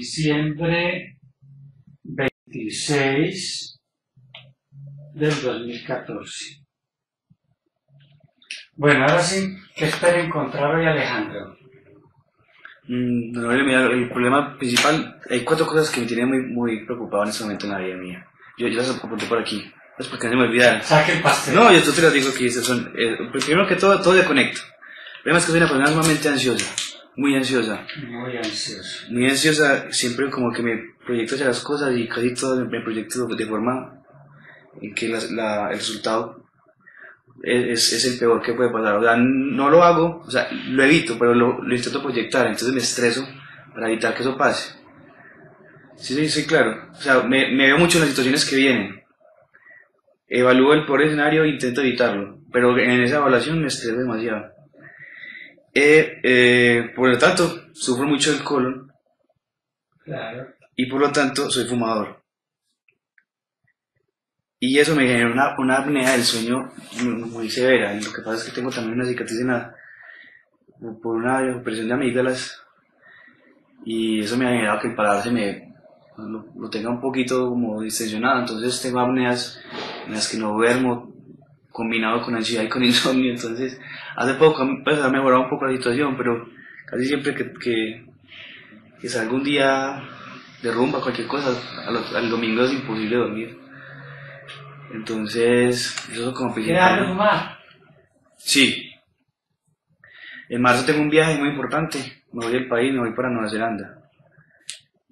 diciembre 26 del 2014. Bueno, ahora sí, ¿qué espero encontrar hoy, Alejandro? Mira, el problema principal, hay cuatro cosas que me tienen muy preocupado en este momento en la vida mía. Yo las apunté por aquí, es porque no se me olvidaron. Saque el pastel. No, yo te las digo que son, primero que todo desconecto. El problema es que soy una persona sumamente ansiosa, muy ansiosa, siempre como que me proyecto hacia las cosas y casi todo me proyecto de forma en que el resultado es el peor que puede pasar. O sea, no lo hago, o sea, lo evito, pero lo intento proyectar, entonces me estreso para evitar que eso pase. Sí, claro. O sea, me veo mucho en las situaciones que vienen. Evalúo el peor escenario e intento evitarlo, pero en esa evaluación me estreso demasiado. Por lo tanto, sufro mucho del colon. Claro. Y por lo tanto, soy fumador. Y eso me genera una apnea del sueño muy severa. Y lo que pasa es que tengo también una cicatriz por una operación de amígdalas. Y eso me ha generado que el paladar se me lo tenga un poquito como distensionado. Entonces tengo apneas en las que no duermo, combinado con ansiedad y con insomnio. Entonces hace poco pues, ha mejorado un poco la situación, pero casi siempre que salgo un día de rumba, cualquier cosa, al domingo es imposible dormir. Entonces eso es como ¿quieres rumbar? Sí. En marzo tengo un viaje muy importante, me voy del país, me voy para Nueva Zelanda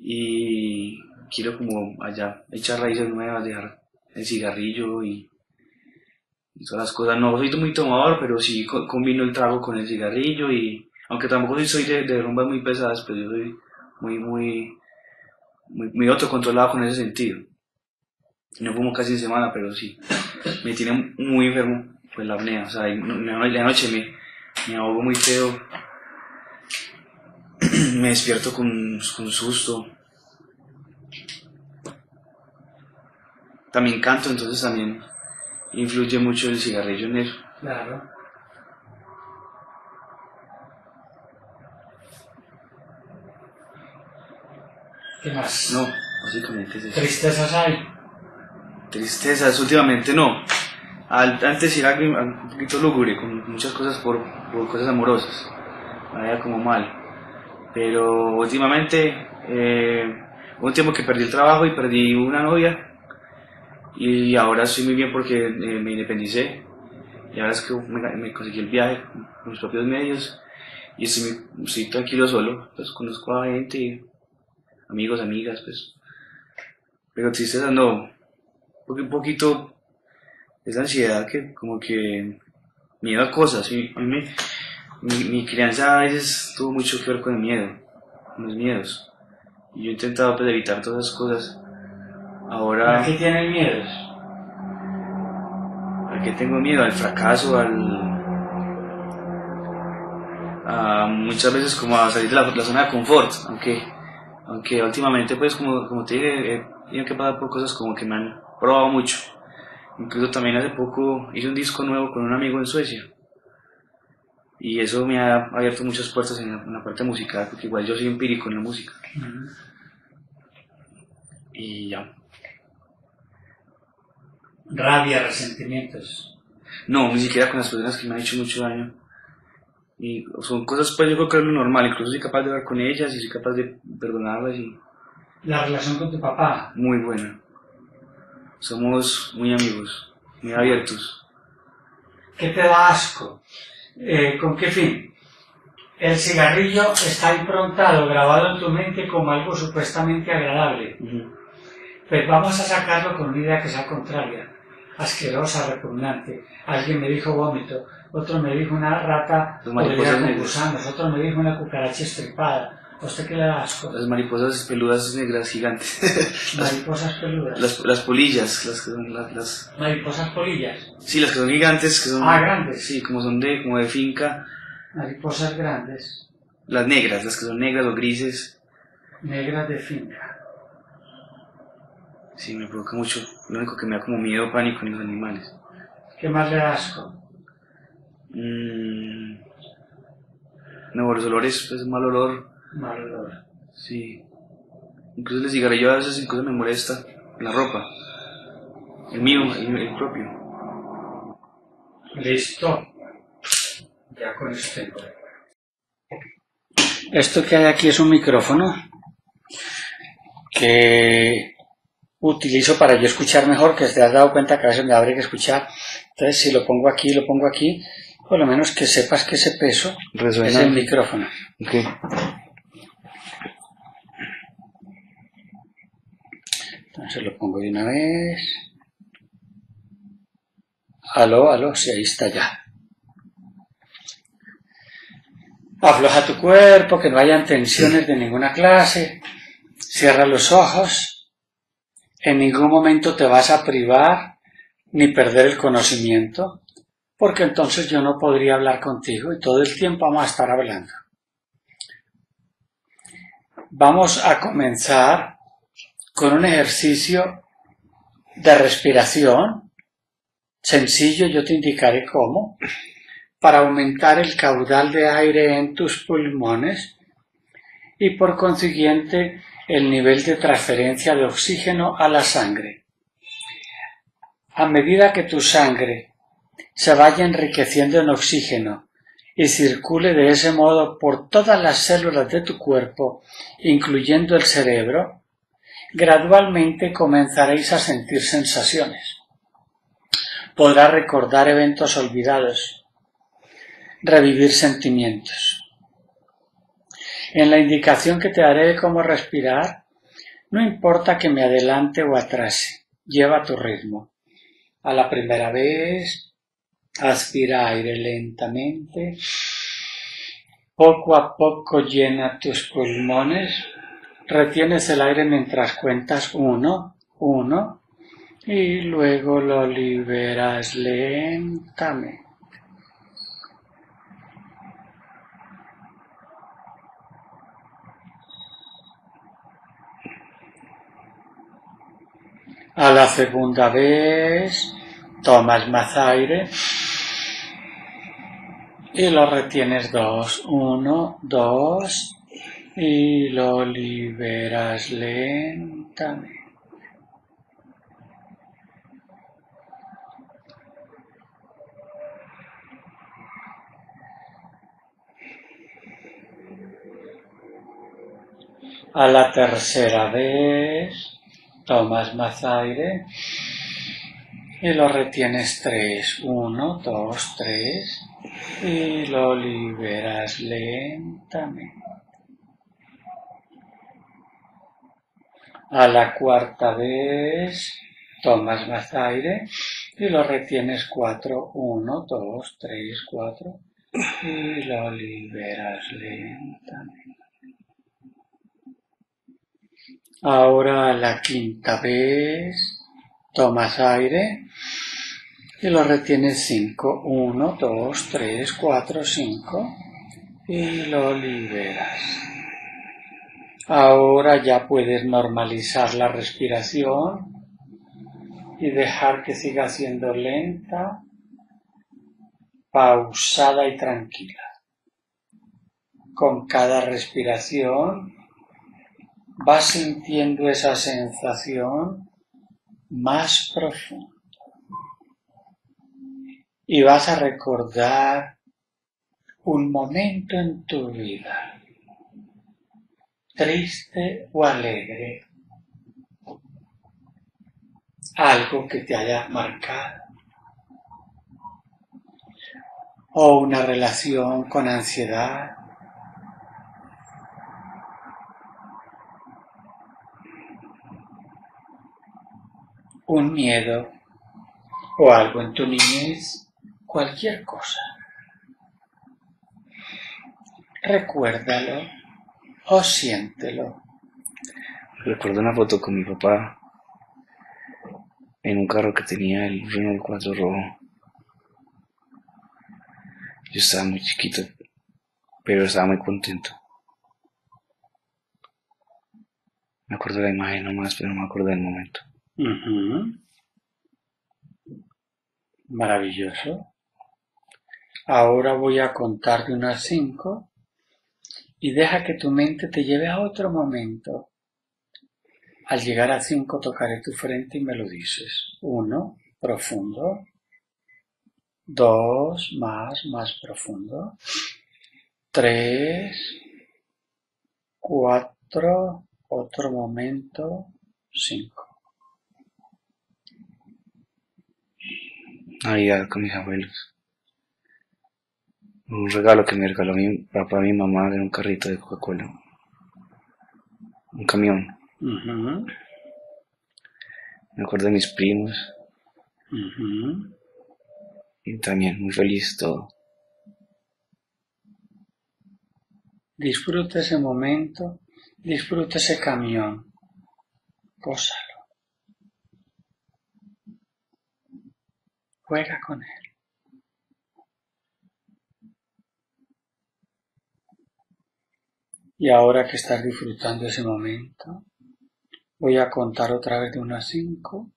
y quiero como allá echar raíces nuevas, dejar el cigarrillo y todas las cosas. No soy muy tomador, pero sí combino el trago con el cigarrillo, y aunque tampoco soy de rumbas muy pesadas, pero yo soy muy autocontrolado con ese sentido. No fumo casi en semana, pero sí, me tiene muy enfermo pues la apnea. O sea, la noche me ahogo muy feo, me despierto con susto. También canto, entonces también influye mucho el cigarrillo en eso. Claro. ¿Qué más? No, básicamente es eso. ¿Tristezas hay? Tristezas, últimamente no. Antes era un poquito lúgubre, con muchas cosas por cosas amorosas. Era como mal. Pero últimamente, hubo un tiempo que perdí el trabajo y perdí una novia. Y ahora estoy muy bien porque me independicé, y ahora es que me conseguí el viaje con mis propios medios y estoy tranquilo solo, pues conozco a gente, amigos, amigas, pues. Pero tristeza no, porque un poquito es la ansiedad que como que miedo a cosas. A mí mi crianza a veces tuvo mucho que ver con el miedo, con los miedos, y yo he intentado pues evitar todas esas cosas. Ahora, ¿a qué tienes miedo? ¿A qué tengo miedo? Al fracaso, muchas veces como a salir de la zona de confort, aunque últimamente pues como te dije, he tenido que pasar por cosas como que me han probado mucho. Incluso también hace poco hice un disco nuevo con un amigo en Suecia, y eso me ha abierto muchas puertas en la parte musical, porque igual yo soy empírico en la música. Y ya. Rabia, resentimientos. No, ni siquiera con las personas que me han hecho mucho daño. Y son cosas, pues yo creo que es lo normal. Incluso soy capaz de hablar con ellas y soy capaz de perdonarlas. Y ¿la relación con tu papá? Muy buena. Somos muy amigos, muy abiertos. ¿Qué te da asco? ¿Con qué fin? El cigarrillo está improntado, grabado en tu mente como algo supuestamente agradable. Pues vamos a sacarlo con una idea que sea contraria, asquerosa, repugnante. Alguien me dijo vómito, otro me dijo una rata podrida con gusanos, otro me dijo una cucaracha estripada. ¿A usted qué le da asco? Las mariposas peludas negras gigantes. ¿Mariposas peludas? Las polillas, las que son las... ¿Mariposas polillas? Sí, las que son gigantes, que son... Ah, grandes. Sí, como de finca. Mariposas grandes. Las negras, las que son negras o grises. Negras de finca. Sí, me provoca mucho. Lo único que me da como miedo o pánico en los animales. ¿Qué más le da asco? No, los olores, pues mal olor. Mal olor. Sí. Incluso el cigarrillo a veces incluso me molesta la ropa. El mío, el propio. Listo. Ya con esto. Esto que hay aquí es un micrófono que utilizo para yo escuchar mejor, que te has dado cuenta que a veces me habría que escuchar. Entonces si lo pongo aquí, por lo menos que sepas que ese peso resuena. Es el micrófono. Okay. Entonces lo pongo de una vez. Aló, aló, sí, ahí está ya. Afloja tu cuerpo, que no hayan tensiones de ninguna clase. Cierra los ojos. En ningún momento te vas a privar ni perder el conocimiento, porque entonces yo no podría hablar contigo y todo el tiempo vamos a estar hablando. Vamos a comenzar con un ejercicio de respiración sencillo, yo te indicaré cómo, para aumentar el caudal de aire en tus pulmones y por consiguiente el nivel de transferencia de oxígeno a la sangre. A medida que tu sangre se vaya enriqueciendo en oxígeno y circule de ese modo por todas las células de tu cuerpo, incluyendo el cerebro, gradualmente comenzaréis a sentir sensaciones. Podrás recordar eventos olvidados, revivir sentimientos. En la indicación que te daré de cómo respirar, no importa que me adelante o atrase, lleva tu ritmo. A la primera vez, aspira aire lentamente, poco a poco llena tus pulmones. Retienes el aire mientras cuentas 1, 1 y luego lo liberas lentamente. A la segunda vez tomas más aire y lo retienes 2, 1, 2. Y lo liberas lentamente. A la tercera vez tomas más aire y lo retienes 3, 1, 2, 3 y lo liberas lentamente. A la cuarta vez tomas más aire y lo retienes 4, 1, 2, 3, 4 y lo liberas lentamente. Ahora a la quinta vez tomas aire y lo retienes 5, 1, 2, 3, 4, 5 y lo liberas. Ahora ya puedes normalizar la respiración y dejar que siga siendo lenta, pausada y tranquila. Con cada respiración vas sintiendo esa sensación más profunda y vas a recordar un momento en tu vida, triste o alegre, algo que te haya marcado, o una relación con ansiedad, un miedo o algo en tu niñez, cualquier cosa. Recuérdalo. O siéntelo. Recuerdo una foto con mi papá en un carro que tenía, el Renault 4 rojo. Yo estaba muy chiquito, pero estaba muy contento. Me acuerdo de la imagen nomás, pero no me acuerdo del momento. Maravilloso. Ahora voy a contar de unas 5. Y deja que tu mente te lleve a otro momento Al llegar a 5 tocaré tu frente y me lo dices. 1, profundo. 2, más profundo. 3, 4, otro momento. 5. Navidad con mis abuelos. Un regalo que me regaló mi papá y mi mamá era un carrito de Coca-Cola. Un camión. Uh-huh. Me acuerdo de mis primos. Uh-huh. Y también muy feliz todo. Disfruta ese momento, disfruta ese camión. Gózalo. Juega con él. Y ahora que estás disfrutando ese momento, voy a contar otra vez de 1 a 5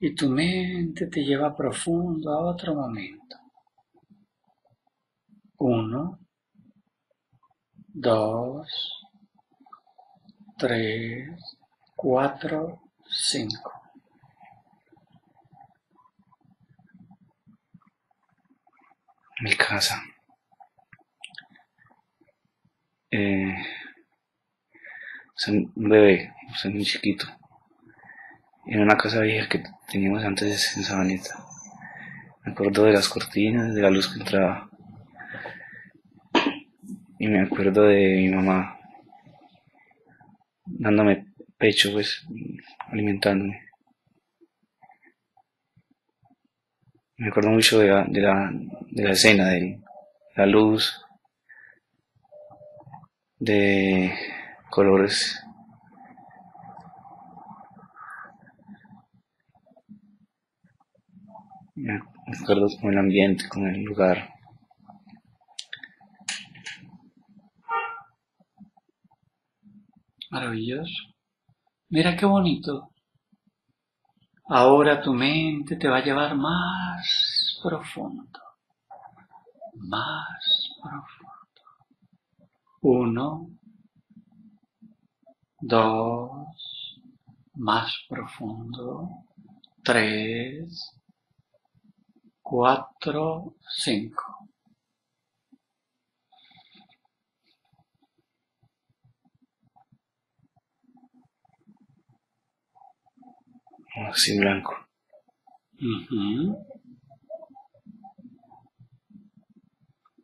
y tu mente te lleva profundo a otro momento. 1, 2, 3, 4, 5. Mi casa. Un bebé, muy chiquito, en una casa vieja que teníamos antes en Sabanita. Me acuerdo de las cortinas, de la luz que entraba, y me acuerdo de mi mamá dándome pecho, pues, alimentándome. Me acuerdo mucho de la escena, de la luz, de colores. Me acuerdo con el ambiente, con el lugar. Maravilloso. Mira qué bonito. Ahora tu mente te va a llevar más profundo. Más profundo. 1, 2, más profundo, 3, 4, 5. Así blanco. Uh-huh.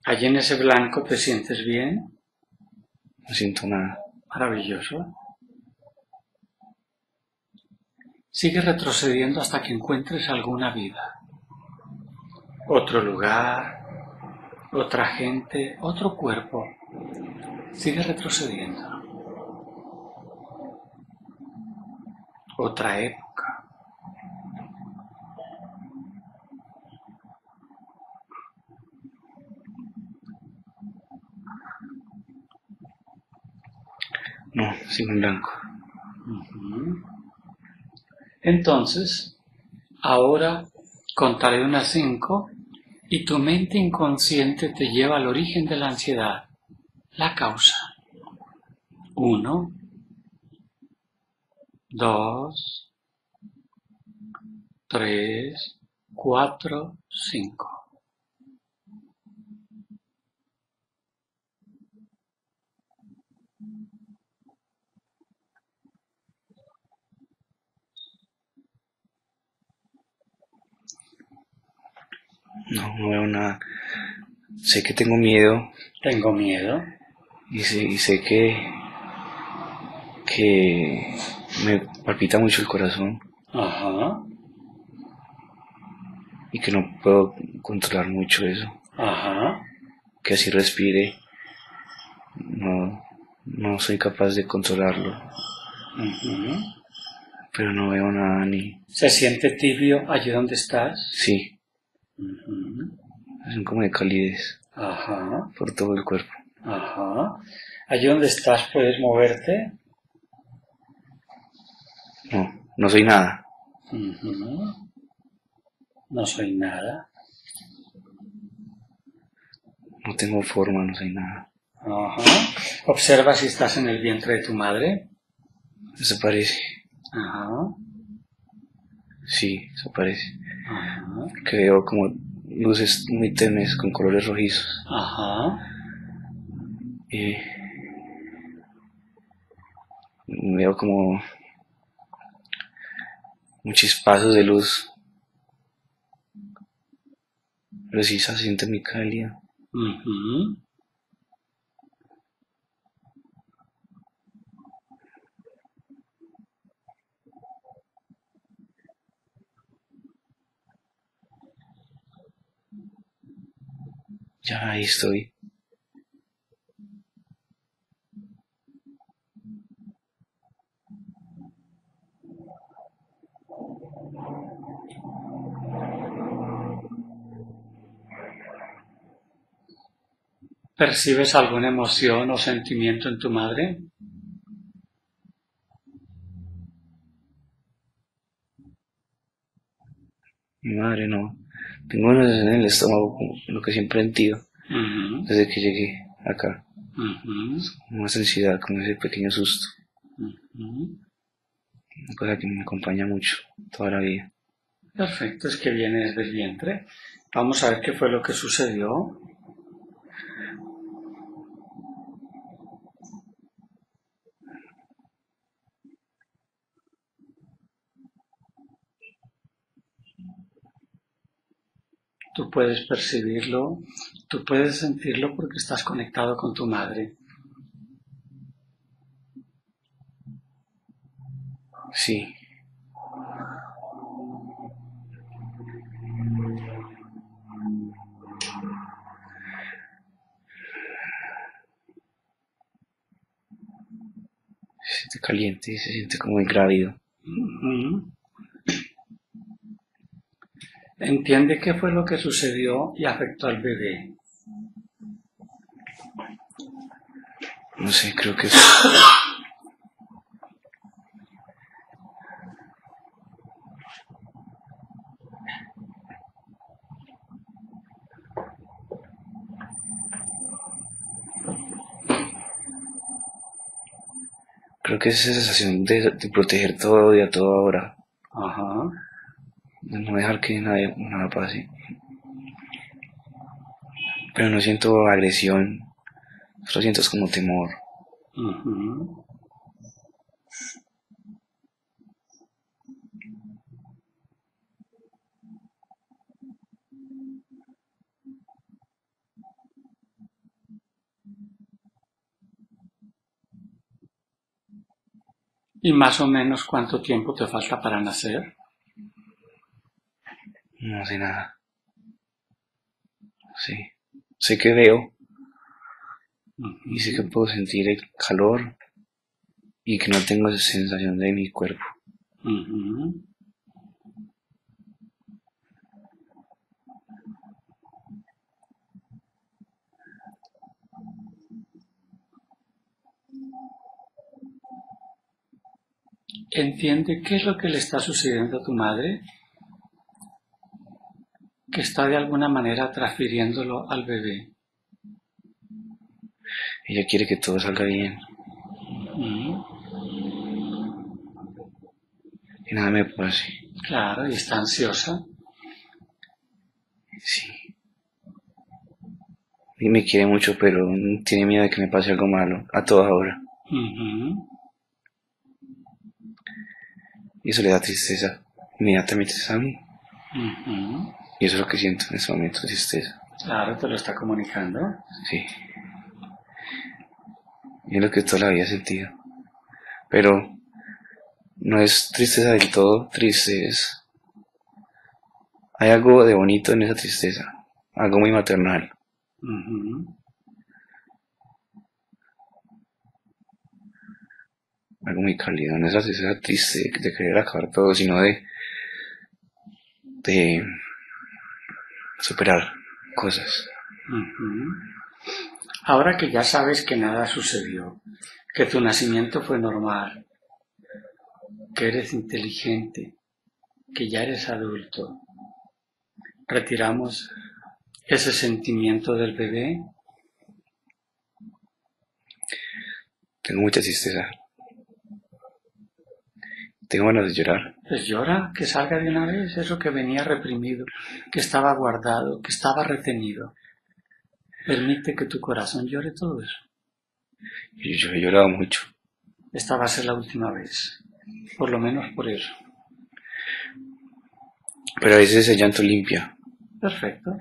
Allí en ese blanco te sientes bien. No siento nada. Maravilloso. Sigue retrocediendo hasta que encuentres alguna vida. Otro lugar, otra gente, otro cuerpo. Sigue retrocediendo. Otra época. No, sigo en blanco. Uh-huh. Entonces, ahora contaré de 1 a 5 y tu mente inconsciente te lleva al origen de la ansiedad, la causa. 1, 2, 3, 4, 5. No veo nada. Sé que tengo miedo. Tengo miedo. Y sé que me palpita mucho el corazón. Ajá. Y que no puedo controlar mucho eso. Ajá. Que así respire. No soy capaz de controlarlo. Uh-huh. Pero no veo nada ni... ¿Se siente tibio allí donde estás? Sí. Uh-huh. Son como de calidez. Ajá. Por todo el cuerpo. Ajá. ¿Allí donde estás puedes moverte? No soy nada. Uh-huh. No soy nada. No tengo forma, no soy nada. Ajá. Observa si estás en el vientre de tu madre. Se parece. Ajá. Sí, se parece. Ajá. Que veo como luces muy tenues con colores rojizos. Ajá. Y veo como muchos chispazos de luz. Pero sí se siente muy cálida. Uh-huh. Ya ahí estoy. ¿Percibes alguna emoción o sentimiento en tu madre? Mi madre no. Tengo una sensación en el estómago, como lo que siempre he sentido desde que llegué acá. Una sensibilidad, como ese pequeño susto. Una cosa que me acompaña mucho toda la vida. Perfecto, es que viene desde el vientre. Vamos a ver qué fue lo que sucedió. Tú puedes percibirlo, tú puedes sentirlo porque estás conectado con tu madre. Sí. Se siente caliente y se siente como ingrávido. Entiende qué fue lo que sucedió y afectó al bebé. No sé, creo que sí. Creo que es esa sensación de proteger todo y a toda hora. Ajá. De no dejar que nada pase. Pero no siento agresión, solo siento como temor. Uh-huh. ¿Y más o menos cuánto tiempo te falta para nacer? No sé nada. Sí. Sé que veo. Y sé que puedo sentir el calor. Y que no tengo esa sensación de mi cuerpo. Uh-huh. ¿Entiende qué es lo que le está sucediendo a tu madre? Que está de alguna manera transfiriéndolo al bebé. Ella quiere que todo salga bien. Que nada me pase. Claro, y está ansiosa. Sí. Y me quiere mucho, pero tiene miedo de que me pase algo malo a toda hora. Y eso le da tristeza. Inmediatamente a mí. Y eso es lo que siento en ese momento, tristeza. Claro, te lo está comunicando. Sí. Y es lo que toda la vida he sentido. Pero no es tristeza del todo, tristeza. Hay algo de bonito en esa tristeza, algo muy maternal. Algo muy cálido, no es la tristeza triste de querer acabar todo, sino de superar cosas. Ahora que ya sabes que nada sucedió, que tu nacimiento fue normal, que eres inteligente, que ya eres adulto, ¿retiramos ese sentimiento del bebé? Tengo mucha tristeza. Tengo ganas de llorar. Pues llora, que salga de una vez eso que venía reprimido, que estaba guardado, que estaba retenido. Permite que tu corazón llore todo eso. Y yo he llorado mucho. Esta va a ser la última vez, por lo menos por eso. Pero a veces ese llanto limpia. Perfecto.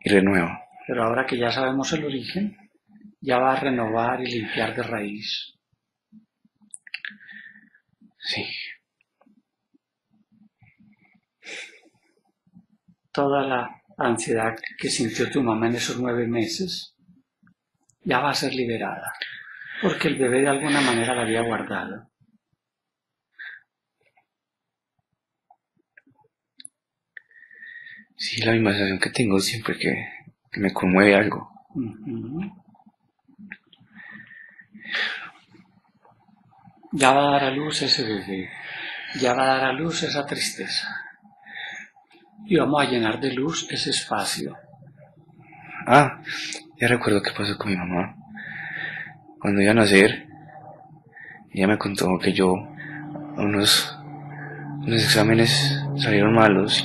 Y renueva. Pero ahora que ya sabemos el origen, ya va a renovar y limpiar de raíz. Sí. Toda la ansiedad que sintió tu mamá en esos 9 meses ya va a ser liberada, porque el bebé de alguna manera la había guardado. Sí, la misma sensación que tengo siempre que me conmueve algo. Ya va a dar a luz ese bebé, ya va a dar a luz esa tristeza. Y vamos a llenar de luz ese espacio. Ah, ya recuerdo qué pasó con mi mamá. Cuando iba a nacer, ella me contó que yo, unos exámenes salieron malos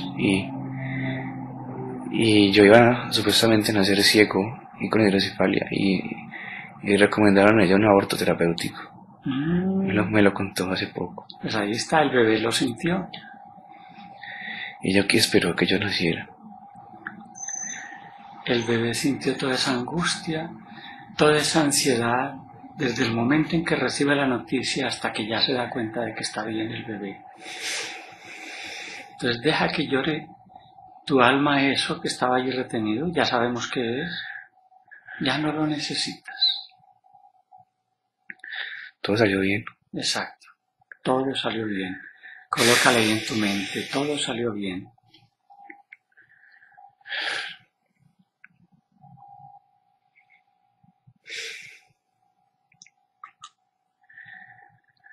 y yo iba supuestamente a nacer ciego y con hidrocefalia y recomendaron a ella un aborto terapéutico. Me lo contó hace poco. Pues ahí está, el bebé lo sintió. Ella que esperó que yo naciera. El bebé sintió toda esa angustia, toda esa ansiedad, desde el momento en que recibe la noticia hasta que ya se da cuenta de que está bien el bebé. Entonces deja que llore tu alma eso que estaba allí retenido, ya sabemos qué es, ya no lo necesitas. Todo salió bien. Exacto, todo salió bien. Colócale ahí en tu mente, todo salió bien.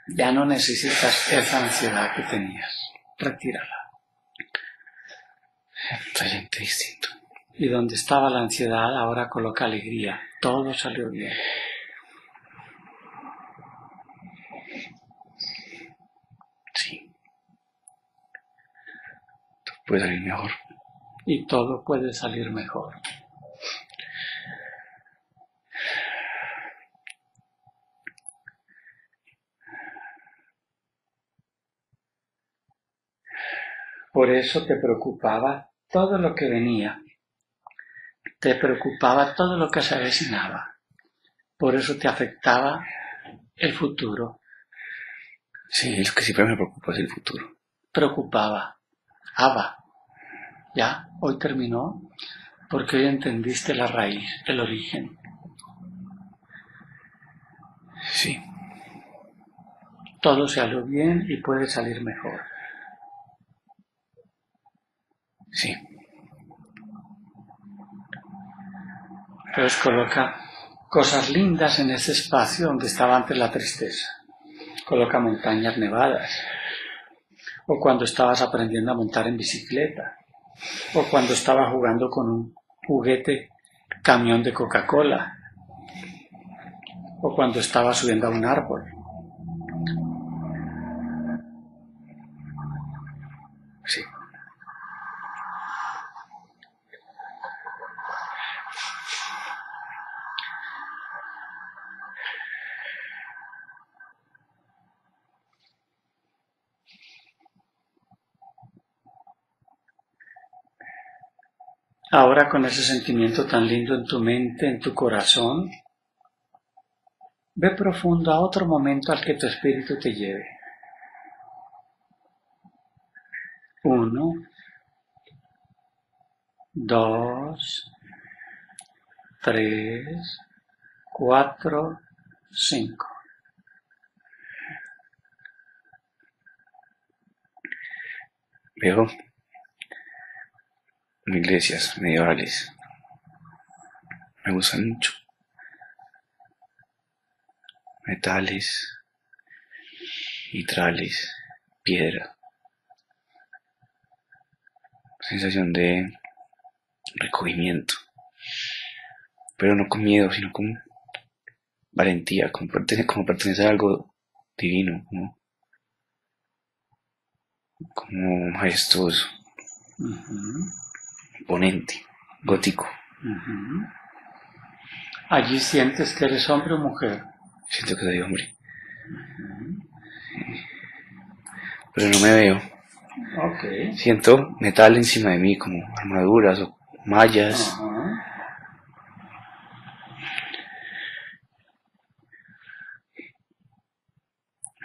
Ya no necesitas esa ansiedad que tenías, retírala. Totalmente distinto. Y donde estaba la ansiedad, ahora coloca alegría, todo salió bien. Puede salir mejor. Y todo puede salir mejor. Por eso te preocupaba todo lo que venía. Te preocupaba todo lo que se avecinaba. Por eso te afectaba el futuro. Sí, es que siempre me preocupa es el futuro. Preocupaba. Abba, ya, hoy terminó, porque hoy entendiste la raíz, el origen. Sí. Todo salió bien y puede salir mejor. Sí. Entonces coloca cosas lindas en ese espacio donde estaba antes la tristeza. Coloca montañas nevadas. O cuando estabas aprendiendo a montar en bicicleta, o cuando estabas jugando con un juguete camión de Coca-Cola, o cuando estabas subiendo a un árbol. Sí. Ahora con ese sentimiento tan lindo en tu mente, en tu corazón, ve profundo a otro momento al que tu espíritu te lleve. 1, 2, 3, 4, 5. Veo iglesias medievales, me gustan mucho, metales, vitrales, piedra, sensación de recogimiento, pero no con miedo, sino con valentía, como pertenecer a algo divino, ¿no? como majestuoso, imponente, gótico. ¿Allí sientes que eres hombre o mujer? Siento que soy hombre. Pero no me veo. Okay. Siento metal encima de mí, como armaduras o mallas.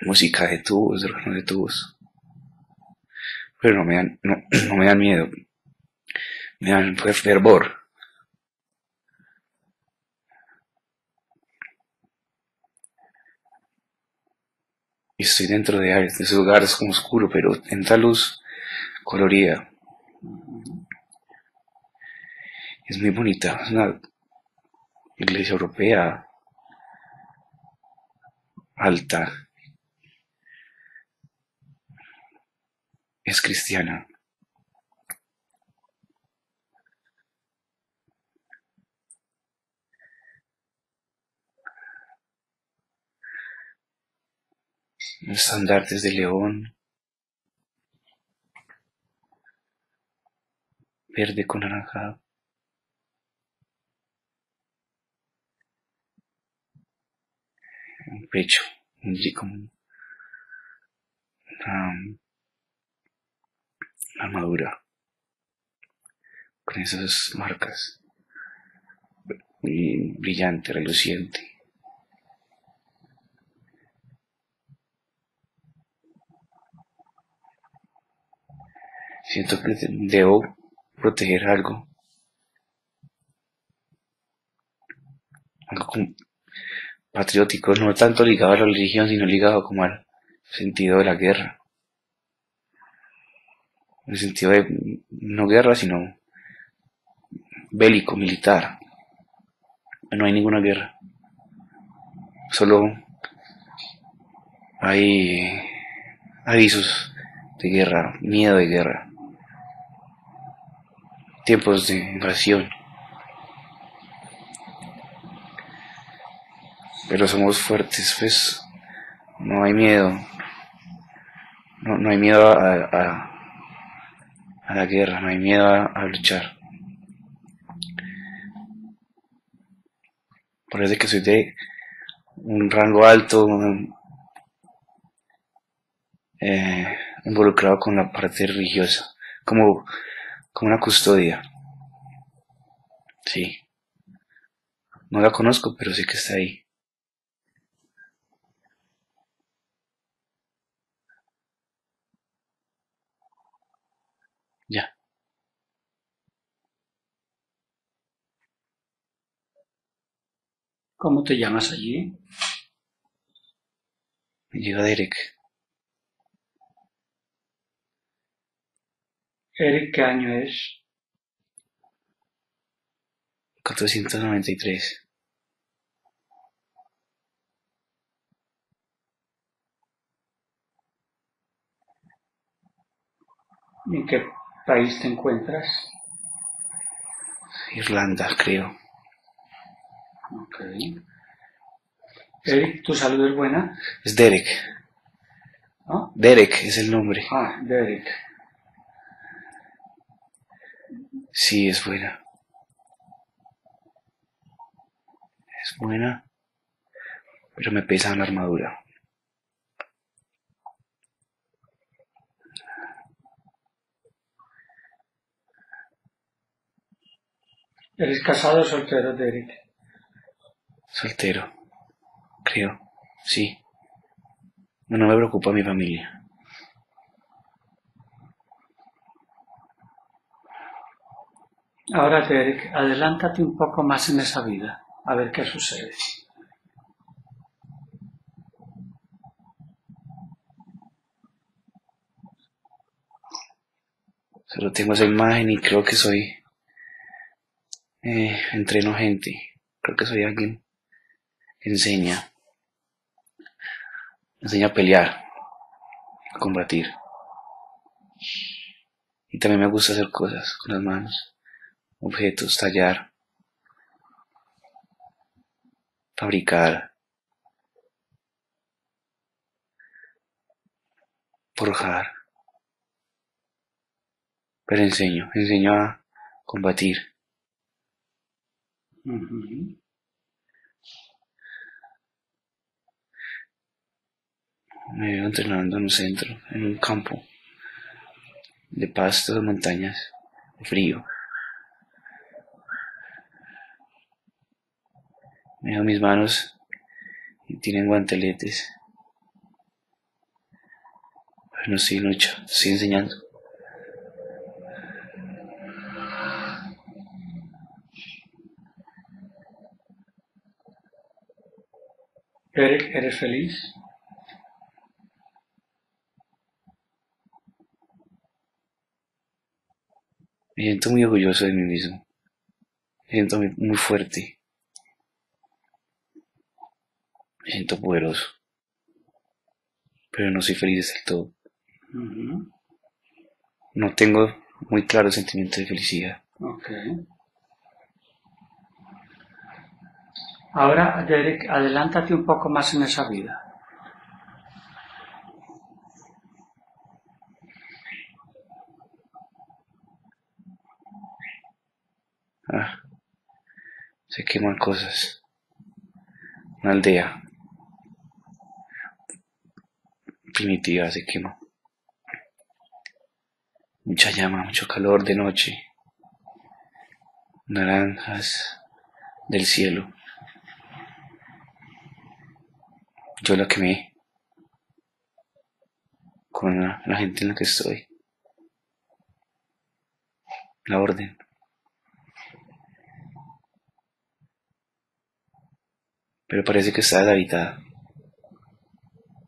Música de tubos, órganos de tubos. Pero no me dan miedo. Me dan fervor. Y estoy dentro de ese lugar, es como oscuro, pero en tal luz colorida. Es muy bonita, es una iglesia europea alta. Es cristiana. Estandartes de león, verde con naranja. Un pecho, como una armadura con esas marcas, muy brillante, reluciente. Siento que debo proteger algo. Algo como patriótico, no tanto ligado a la religión, sino ligado como al sentido de la guerra. En el sentido de, no guerra, sino bélico, militar. No hay ninguna guerra. Solo hay avisos de guerra, miedo de guerra. Tiempos de invasión, pero somos fuertes, pues no hay miedo, no hay miedo a la guerra, no hay miedo a luchar. Parece que soy de un rango alto, involucrado con la parte religiosa, como una custodia. Sí. No la conozco, pero sí que está ahí. Ya. ¿Cómo te llamas allí? Me llega Derek. ¿Eric qué año es? 493. ¿En qué país te encuentras? Irlanda, creo. Ok. Eric, ¿tu salud es buena? Es Derek. ¿No? Derek es el nombre. Ah, Derek. Sí, es buena. Es buena. Pero me pesa la armadura. ¿Eres casado o soltero, Derek? Soltero. Creo. Sí. No me preocupa mi familia. Ahora, Derek, adelántate un poco más en esa vida, a ver qué sucede. Solo tengo esa imagen y creo que soy... entreno gente. Creo que soy alguien que enseña. Enseña a pelear, a combatir. Y también me gusta hacer cosas con las manos. Objetos, tallar, fabricar, forjar, Pero enseño a combatir. Uh-huh. Me veo entrenando en un centro, en un campo de pastos, montañas, de frío. Me veo mis manos y tienen guanteletes. Pero no estoy en lucha, estoy enseñando. Derek, ¿eres feliz? Me siento muy orgulloso de mí mismo. Me siento muy fuerte. Me siento poderoso. Pero no soy feliz del todo. Uh-huh. No tengo muy claro el sentimiento de felicidad. Okay. Ahora, Derek, adelántate un poco más en esa vida. Ah, se queman cosas. Una aldea primitiva se quema. Mucha llama, mucho calor de noche. Naranjas del cielo. Yo la quemé con la gente en la que estoy. La orden. Pero parece que está deshabitada.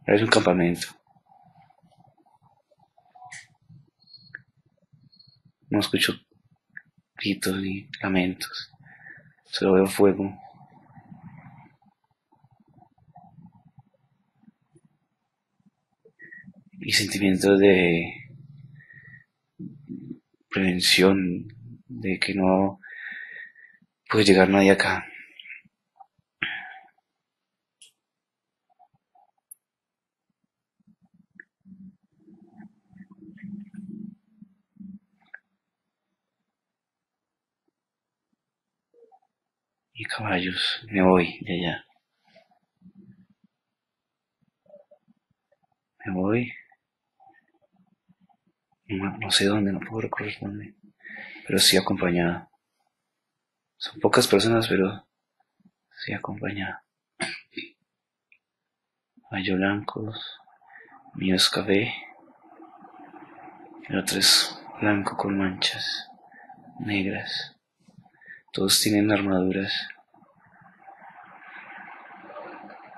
Es un campamento. No escucho gritos ni lamentos. Solo veo fuego. Y sentimientos de prevención, de que no puede llegar nadie acá. Y caballos, me voy de allá. Me voy. No sé dónde, no puedo recorrer dónde. Pero sí acompañada. Son pocas personas, pero sí acompañada. Caballos blancos, mío es café. El otro es blanco con manchas negras. Todos tienen armaduras.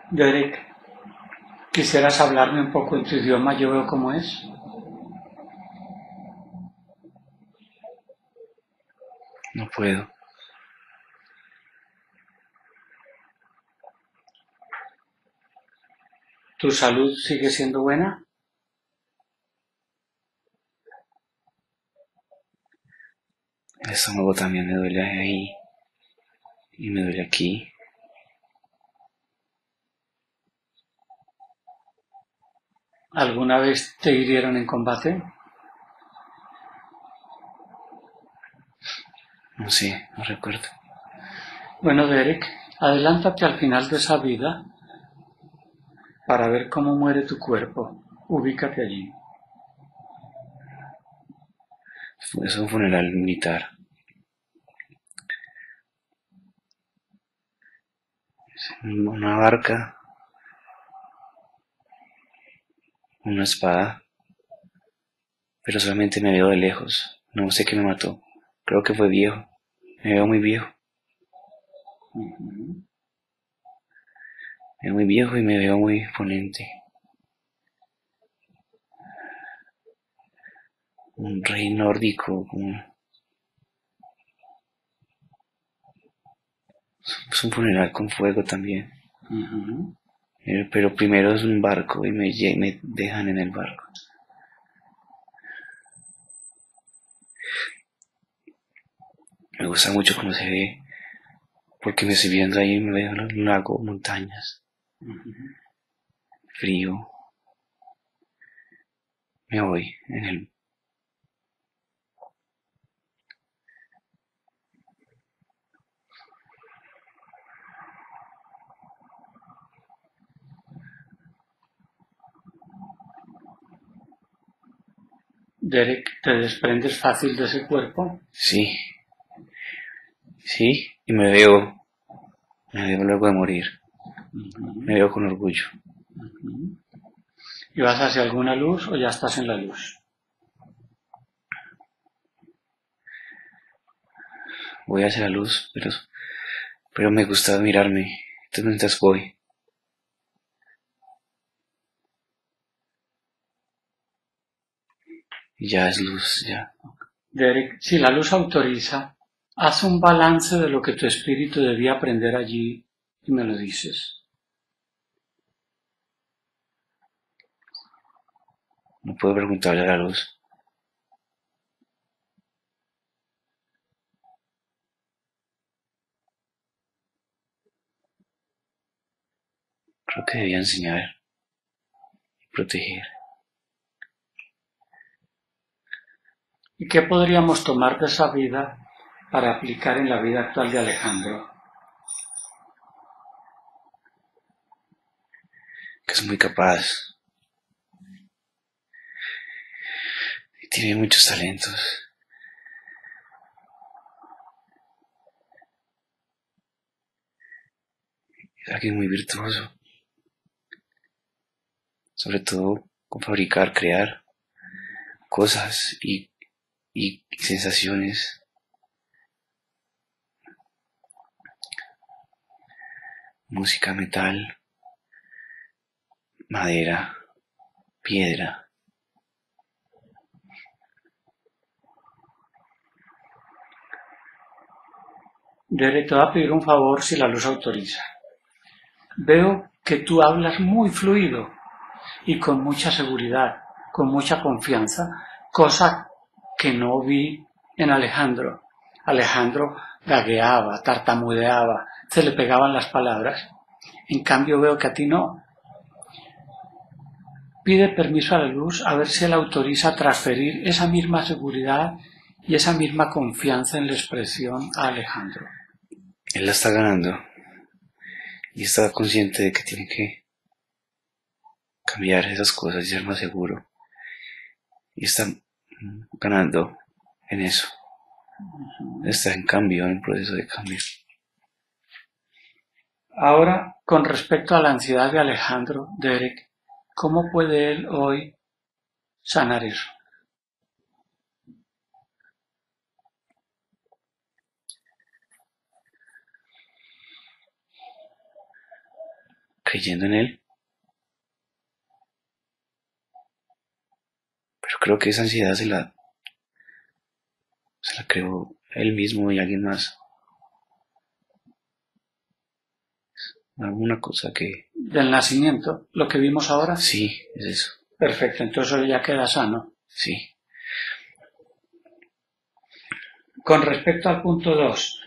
Derek, ¿quisieras hablarme un poco en tu idioma? Yo veo cómo es. No puedo. ¿Tu salud sigue siendo buena? El estómago también me duele ahí. Y me duele aquí. ¿Alguna vez te hirieron en combate? No sé, no recuerdo. Bueno, Derek, adelántate al final de esa vida para ver cómo muere tu cuerpo. Ubícate allí. Es un funeral militar. Es una barca. Una espada. Pero solamente me veo de lejos. No sé qué me mató. Creo que fue viejo. Me veo muy viejo. Uh-huh. Me veo muy viejo y me veo muy imponente. Un rey nórdico. Es un funeral con fuego también. Uh-huh. Pero primero es un barco y me dejan en el barco. Me gusta mucho cómo se ve, porque me estoy viendo ahí y me veo un lago, montañas, frío. Me voy en el Derek, ¿te desprendes fácil de ese cuerpo? Sí. Sí, y me veo luego de morir. Me veo con orgullo. ¿Y vas hacia alguna luz o ya estás en la luz? Voy hacia la luz, pero me gusta mirarme. Entonces mientras voy. Y ya es luz, ya. Derek, si la luz autoriza, haz un balance de lo que tu espíritu debía aprender allí y me lo dices. No puedo preguntarle a la luz. Creo que debía enseñar y proteger. ¿Y qué podríamos tomar de esa vida para aplicar en la vida actual de Alejandro? Que es muy capaz. Y tiene muchos talentos. Es alguien muy virtuoso. Sobre todo con fabricar, crear cosas y sensaciones. Música, metal, madera, piedra. Derek, te voy a pedir un favor si la luz autoriza. Veo que tú hablas muy fluido y con mucha seguridad, con mucha confianza, cosa que no vi en Alejandro. Alejandro gagueaba, tartamudeaba, se le pegaban las palabras. En cambio veo que a ti no. Pide permiso a la luz a ver si él autoriza transferir esa misma seguridad y esa misma confianza en la expresión a Alejandro. Él la está ganando y está consciente de que tiene que cambiar esas cosas y ser más seguro. Y está ganando en eso. Está en cambio, en el proceso de cambio. Ahora, con respecto a la ansiedad de Alejandro, Derek, ¿cómo puede él hoy sanar eso? Creyendo en él. Pero creo que esa ansiedad se la creó él mismo y alguien más. Alguna cosa que... ¿Del nacimiento? ¿Lo que vimos ahora? Sí, es eso. Perfecto, entonces eso ya queda sano. Sí. Con respecto al punto 2,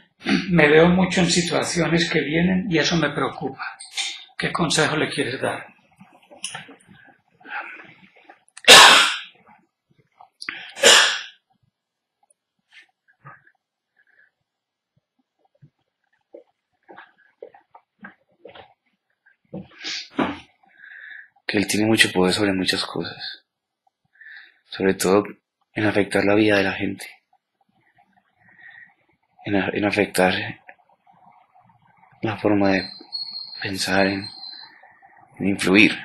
me veo mucho en situaciones que vienen y eso me preocupa. ¿Qué consejo le quieres dar? Que él tiene mucho poder sobre muchas cosas, sobre todo en afectar la vida de la gente, en afectar la forma de pensar, en influir.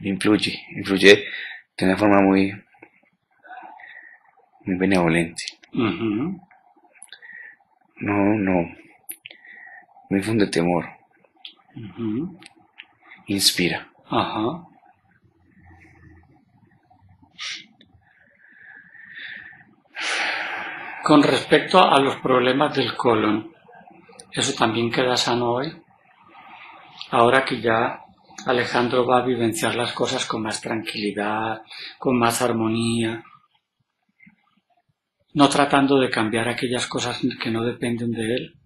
Él influye de una forma muy benevolente. No infunde temor. Inspira. Ajá. Con respecto a los problemas del colon, ¿eso también queda sano hoy? Ahora que ya Alejandro va a vivenciar las cosas con más tranquilidad, con más armonía, no tratando de cambiar aquellas cosas que no dependen de él.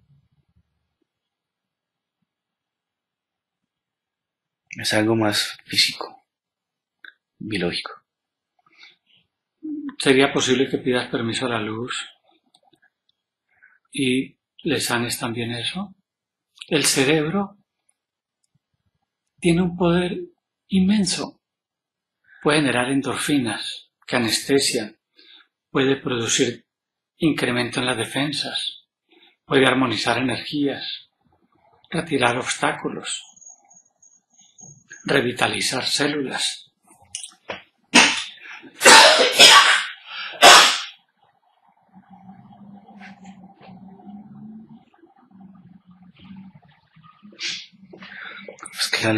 Es algo más físico, biológico. ¿Sería posible que pidas permiso a la luz y le sanes también eso? El cerebro tiene un poder inmenso. Puede generar endorfinas, que anestesia, puede producir incremento en las defensas, puede armonizar energías, retirar obstáculos, revitalizar células,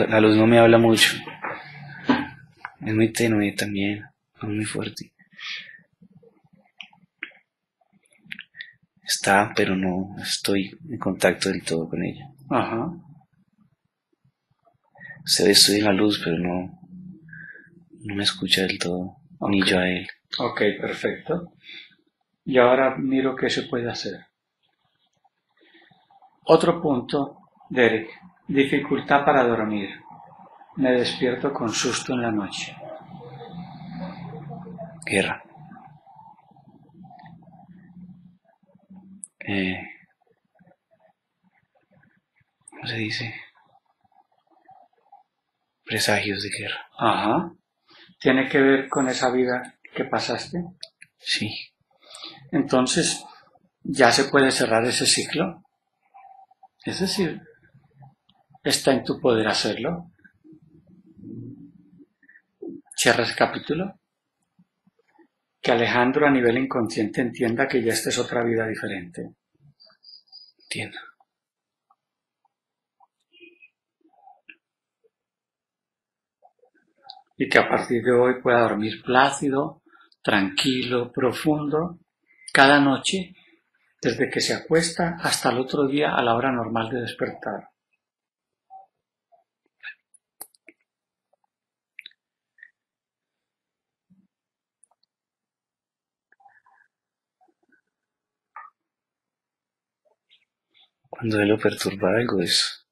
La luz no me habla mucho, es muy tenue también, es muy fuerte. Está, pero no estoy en contacto del todo con ella. Ajá. Ustedes estudian la luz, pero no me escucha del todo, okay. Ni yo a él. Ok, perfecto. Y ahora miro qué se puede hacer. Otro punto, Derek. Dificultad para dormir. Me despierto con susto en la noche. Guerra. ¿Cómo se dice? Presagios de guerra. Ajá. ¿Tiene que ver con esa vida que pasaste? Sí. Entonces, ¿ya se puede cerrar ese ciclo? Es decir, ¿está en tu poder hacerlo? ¿Cierras el capítulo? Que Alejandro a nivel inconsciente entienda que ya esta es otra vida diferente. Entiendo. Y que a partir de hoy pueda dormir plácido, tranquilo, profundo, cada noche, desde que se acuesta hasta el otro día a la hora normal de despertar. Cuando él lo perturba algo es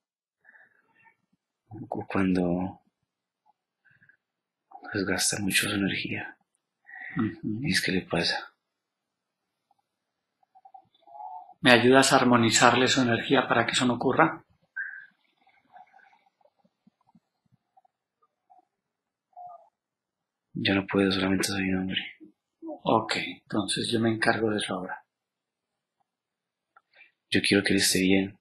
cuando desgasta mucho su energía. Uh-huh. Es que le pasa. ¿Me ayudas a armonizarle su energía para que eso no ocurra? Yo no puedo, solamente soy un hombre. Ok, entonces yo me encargo de eso ahora. Yo quiero que él esté bien,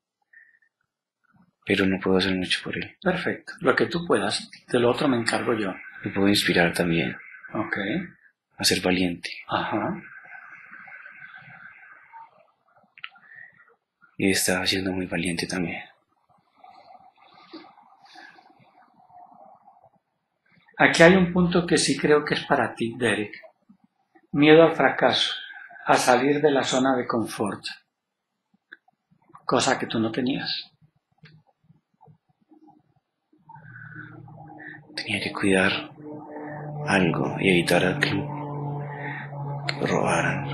pero no puedo hacer mucho por él. Perfecto. Lo que tú puedas, de lo otro me encargo yo. Lo puedo inspirar también. Ok. A ser valiente. Ajá. Y está siendo muy valiente también. Aquí hay un punto que sí creo que es para ti, Derek. Miedo al fracaso, a salir de la zona de confort. Cosa que tú no tenías. Tenía que cuidar algo y evitar a que lo robaran.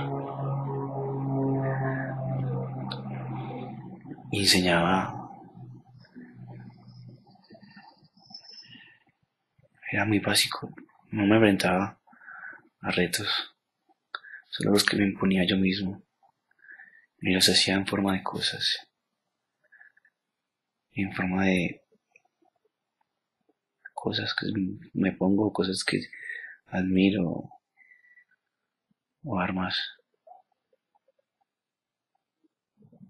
Y enseñaba. Era muy básico. No me enfrentaba a retos. Solo los que me imponía yo mismo. Y los hacía en forma de cosas, en forma de cosas que me pongo, cosas que admiro o armas.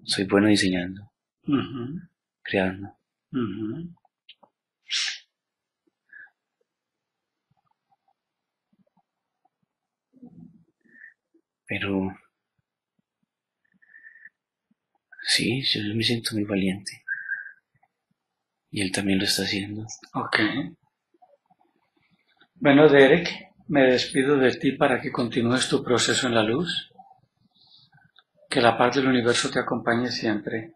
Soy bueno diseñando, uh-huh. Creando. Uh-huh. Pero sí, yo me siento muy valiente. Y él también lo está haciendo. Ok. Bueno, Derek, me despido de ti para que continúes tu proceso en la luz. Que la paz del universo te acompañe siempre.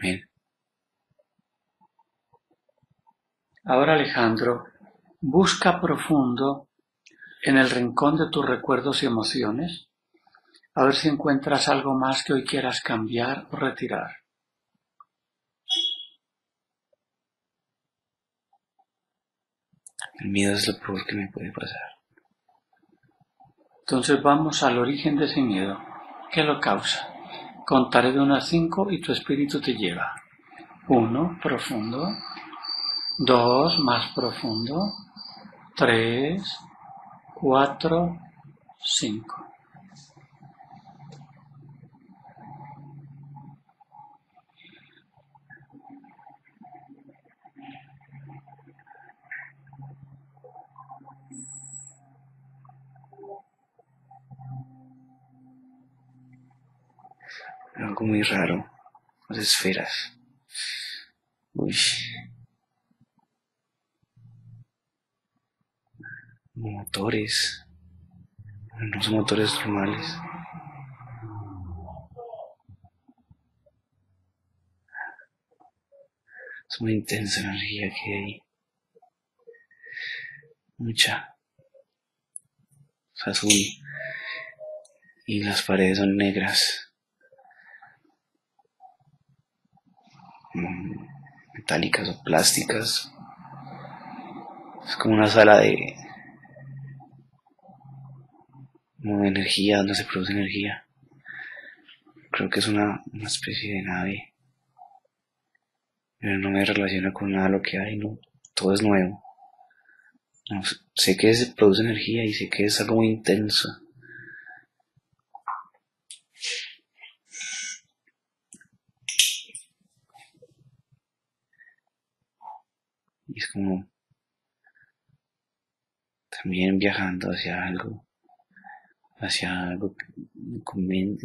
Amén. Ahora, Alejandro, busca profundo en el rincón de tus recuerdos y emociones. A ver si encuentras algo más que hoy quieras cambiar o retirar. El miedo es lo peor que me puede pasar. Entonces vamos al origen de ese miedo. ¿Qué lo causa? Contaré de 1 a 5 y tu espíritu te lleva. 1, profundo. 2, más profundo. 3, 4, 5. Algo muy raro, las esferas. Uy. Motores. No son motores normales. Es muy intensa la energía que hay. Mucha. O sea, es azul. Y las paredes son negras. Metálicas o plásticas. Es como una sala de... como de energía, donde se produce energía. Creo que es una especie de nave. Pero no me relaciona con nada de lo que hay, no. Todo es nuevo. No, sé que se produce energía y sé que es algo muy intenso. Y es como... también viajando hacia algo. Hacia algo,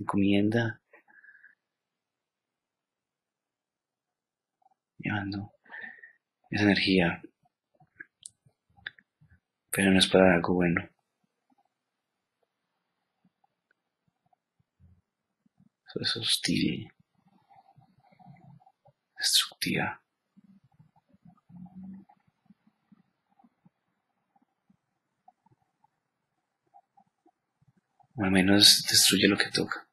encomienda, llevando esa energía, pero no es para algo bueno, eso es hostil, destructiva. O al menos destruye lo que toca.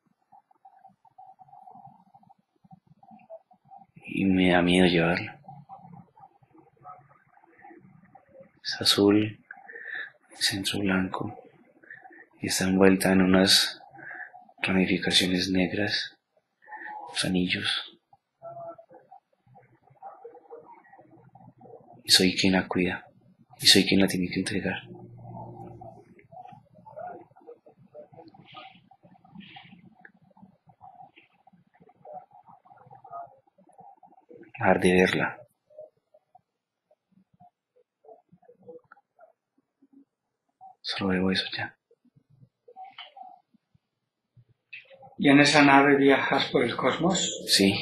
Y me da miedo llevarlo. Es azul, el centro blanco. Y está envuelta en unas ramificaciones negras, los anillos. Y soy quien la cuida. Y soy quien la tiene que entregar. Dejar de verla. Solo veo eso ya. ¿Y en esa nave viajas por el cosmos? Sí.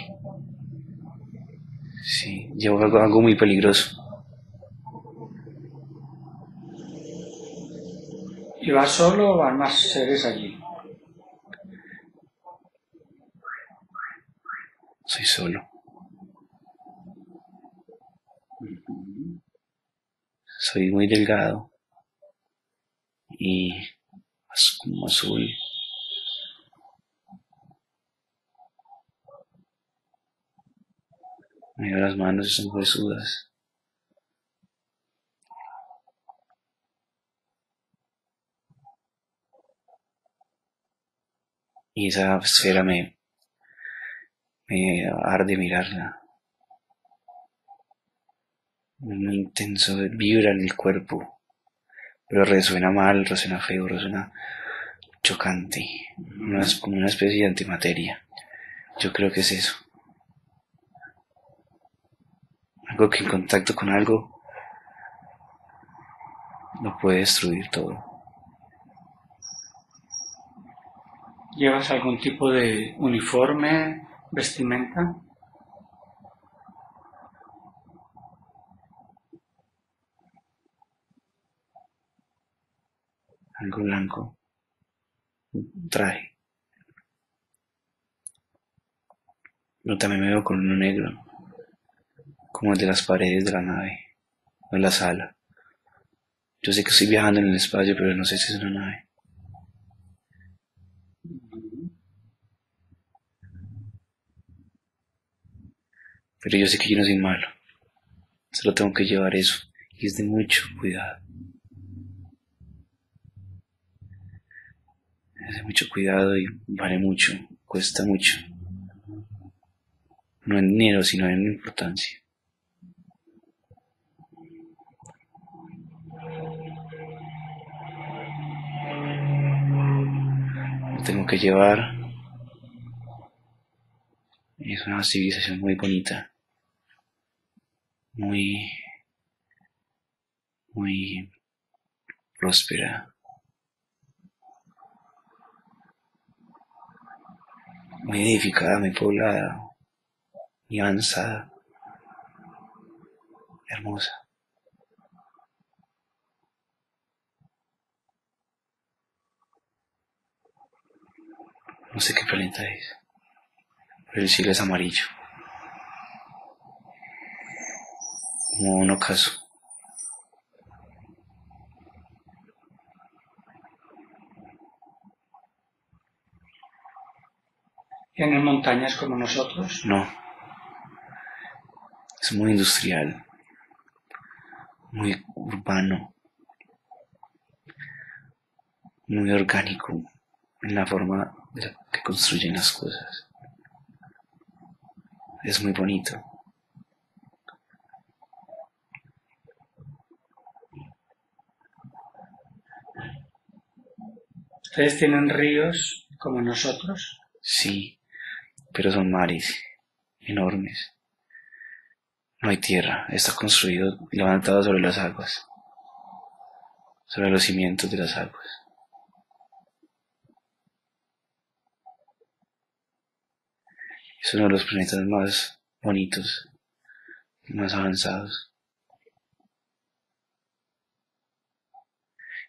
Sí, llevo algo muy peligroso. ¿Y vas solo o van más seres allí? Soy solo. Soy muy delgado y como azul. Me veo las manos y son huesudas. Y esa esfera me arde mirarla. Muy intenso, vibra en el cuerpo, pero resuena mal, resuena feo, resuena chocante, como una especie de antimateria. Yo creo que es eso. Algo que en contacto con algo lo puede destruir todo. ¿Llevas algún tipo de uniforme, vestimenta? Algo blanco, un traje, pero también me veo con uno negro, como el de las paredes de la nave, o en la sala. Yo sé que estoy viajando en el espacio, pero no sé si es una nave. Pero yo sé que yo no soy malo, solo tengo que llevar eso, y es de mucho cuidado. Hace mucho cuidado y vale mucho, cuesta mucho. No en dinero, sino en importancia. tengo que llevar. Es una civilización muy bonita, muy próspera, muy edificada, muy poblada, muy avanzada, hermosa. No sé qué planeta es, pero el cielo es amarillo, como un ocaso. ¿Tienen montañas como nosotros? No. Es muy industrial, muy urbano, muy orgánico en la forma de la que construyen las cosas. Es muy bonito. ¿Ustedes tienen ríos como nosotros? Sí. Pero son mares enormes. No hay tierra, está construido y levantado sobre las aguas, sobre los cimientos de las aguas. Es uno de los planetas más bonitos, más avanzados.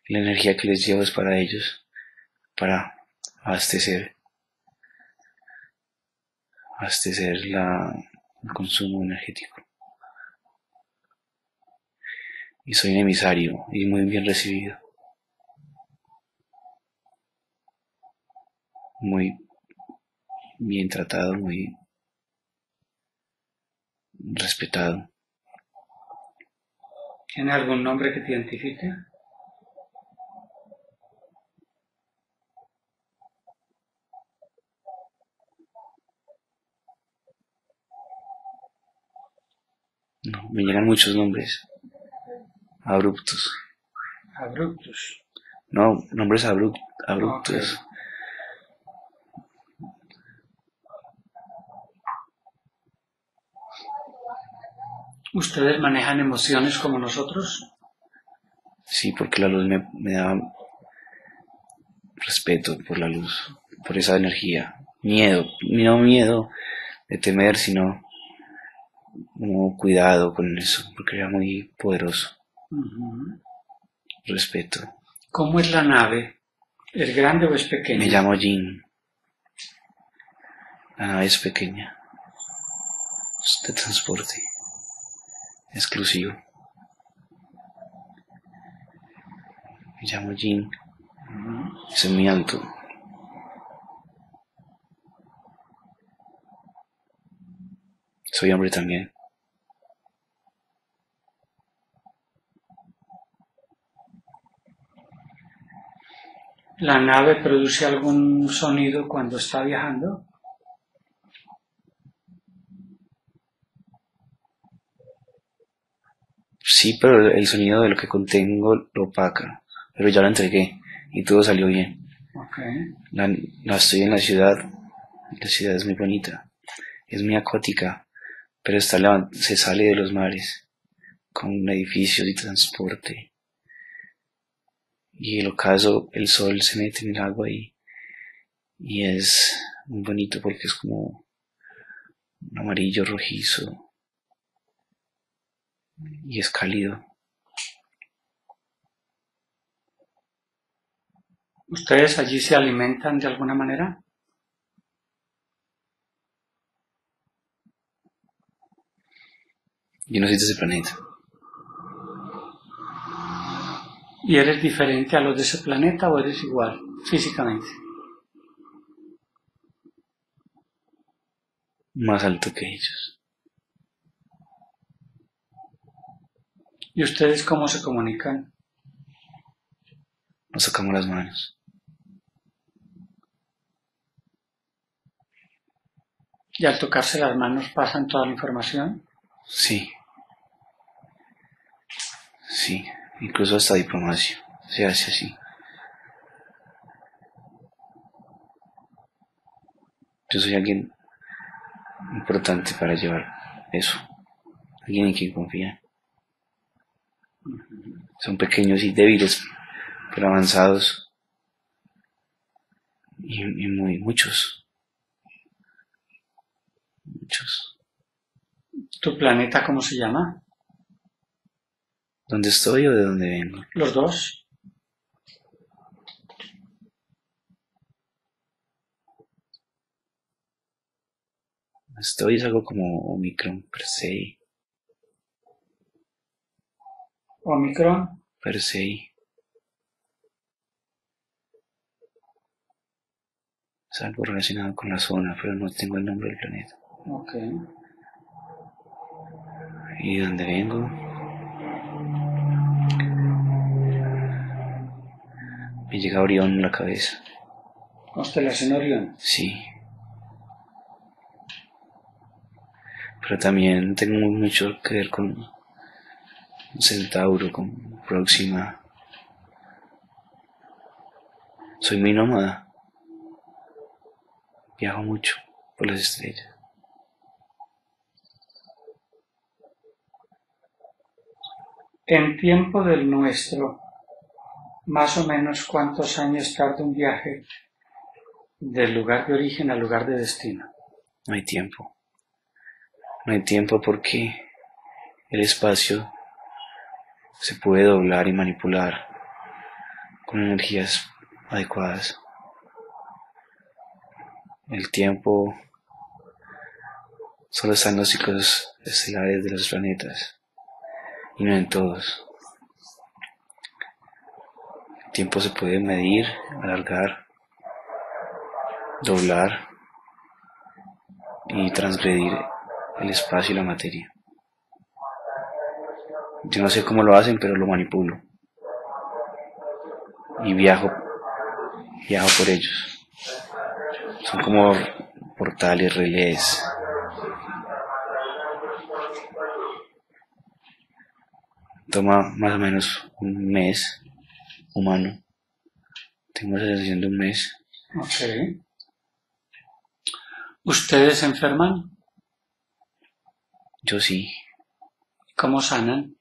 Y la energía que les llevo es para ellos, para abastecer el consumo energético. Y soy un emisario y muy bien recibido, muy bien tratado, muy respetado. ¿Tiene algún nombre que te identifique? No, me llegan muchos nombres abruptos. ¿Abruptos? No, nombres abruptos. Okay. ¿Ustedes manejan emociones como nosotros? Sí, porque la luz me da respeto por la luz, por esa energía. Miedo, no miedo de temer, sino... no, cuidado con eso, porque era muy poderoso. Respeto. ¿Cómo es la nave? ¿Es grande o es pequeña? Me llamo Jin. La nave es pequeña. Es de transporte exclusivo. Me llamo Jin. Es muy alto. Soy hombre también. ¿La nave produce algún sonido cuando está viajando? Sí, pero el sonido de lo que contengo lo opaca. Pero ya la entregué y todo salió bien. Okay. La estoy en la ciudad. La ciudad es muy bonita. Es muy acuática. Pero se sale de los mares con edificios y transporte. Y el ocaso, el sol se mete en el agua y es muy bonito porque es como un amarillo rojizo y es cálido. ¿Ustedes allí se alimentan de alguna manera? Yo no soy de ese planeta. ¿Y eres diferente a los de ese planeta o eres igual físicamente? Más alto que ellos. ¿Y ustedes cómo se comunican? Nos sacamos las manos. ¿Y al tocarse las manos pasan toda la información? Sí. Sí, incluso hasta diplomacia se hace así. Yo soy alguien importante para llevar eso, alguien en quien confía. Son pequeños y débiles, pero avanzados, y muchos. ¿Tu planeta cómo se llama? ¿Dónde estoy o de dónde vengo? Los dos. Estoy es algo como Omicron per se. Omicron per se. Es algo relacionado con la zona, pero no tengo el nombre del planeta. Ok. ¿Y de dónde vengo? Me llega Orión en la cabeza. ¿Constelación Orión? Sí. Pero también tengo mucho que ver con un centauro, con Próxima. Soy muy nómada. Viajo mucho por las estrellas. En tiempo del nuestro, más o menos ¿cuántos años tarda un viaje del lugar de origen al lugar de destino? No hay tiempo. No hay tiempo porque el espacio se puede doblar y manipular con energías adecuadas. El tiempo solo está en los ciclos estelares de los planetas y no en todos. El tiempo se puede medir, alargar, doblar y transgredir el espacio y la materia. Yo no sé cómo lo hacen, pero lo manipulo. Y viajo por ellos. Son como portales, relés. Toma más o menos un mes humano. Tengo la sensación de un mes. Ok. ¿Ustedes se enferman? Yo sí. ¿Cómo sanan?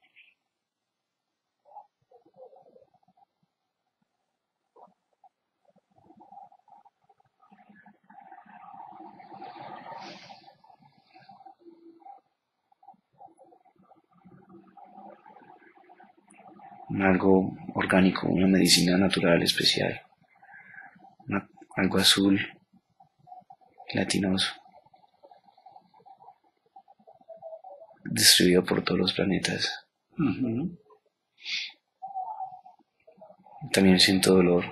Algo orgánico, una medicina natural especial, algo azul, gelatinoso, distribuido por todos los planetas. Uh-huh. También siento dolor.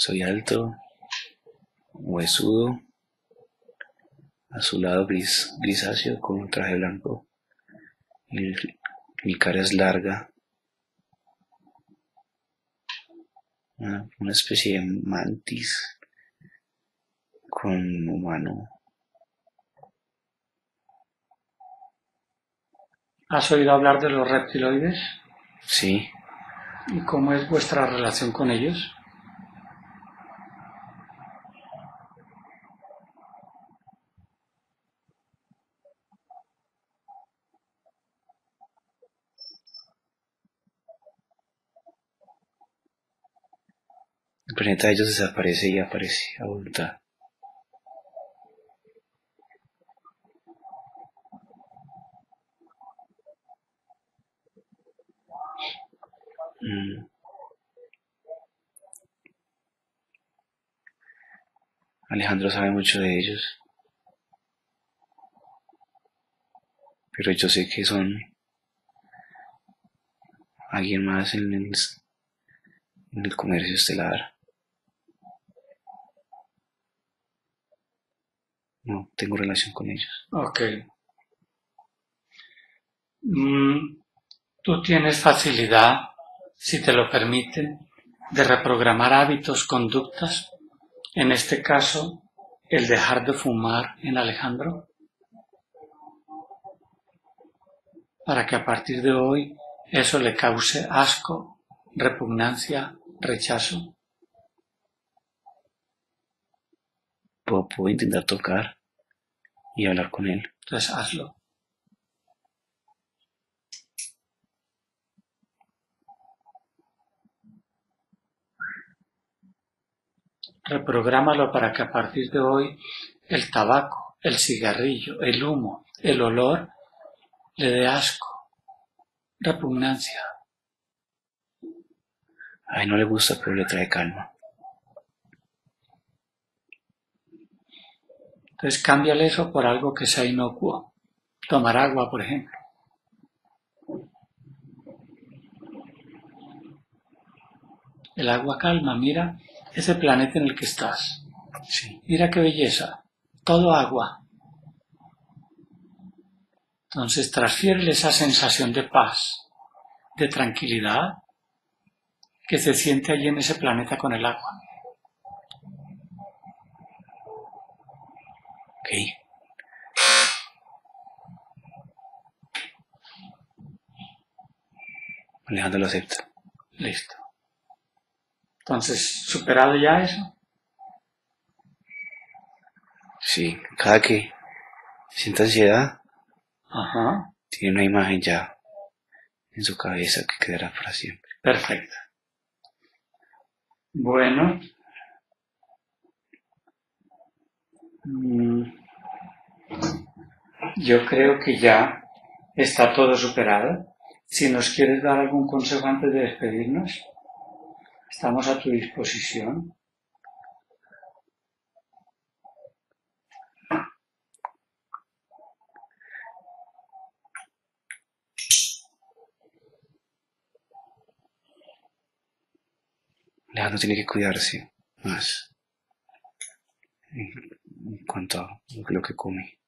Soy alto, huesudo, azulado, grisáceo, con un traje blanco. Mi cara es larga. Una especie de mantis con humano. ¿Has oído hablar de los reptiloides? Sí. ¿Y cómo es vuestra relación con ellos? El planeta de ellos desaparece y aparece a voluntad. Alejandro sabe mucho de ellos. Pero yo sé que son alguien más en el comercio estelar. No tengo relación con ellos. Ok. Tú tienes facilidad, si te lo permite, de reprogramar hábitos, conductas. En este caso, el dejar de fumar en Alejandro. para que a partir de hoy eso le cause asco, repugnancia, rechazo. Puedo intentar tocar y hablar con él. Entonces hazlo. Reprográmalo para que a partir de hoy el tabaco, el cigarrillo, el humo, el olor le dé asco, repugnancia. Ay, no le gusta, pero le trae calma. Entonces cámbiale eso por algo que sea inocuo. Tomar agua, por ejemplo. El agua calma, mira ese planeta en el que estás. Sí. Mira qué belleza, todo agua. Entonces transfiérele esa sensación de paz, de tranquilidad, que se siente allí en ese planeta con el agua. Okay. Alejandro lo acepta. Listo. Entonces, ¿superado ya eso? Sí, cada que sienta ansiedad, ajá, tiene una imagen ya en su cabeza que quedará para siempre. Perfecto. Bueno. Yo creo que ya está todo superado. Si nos quieres dar algún consejo antes de despedirnos, estamos a tu disposición. Alejandro tiene que cuidarse más en cuanto a lo que come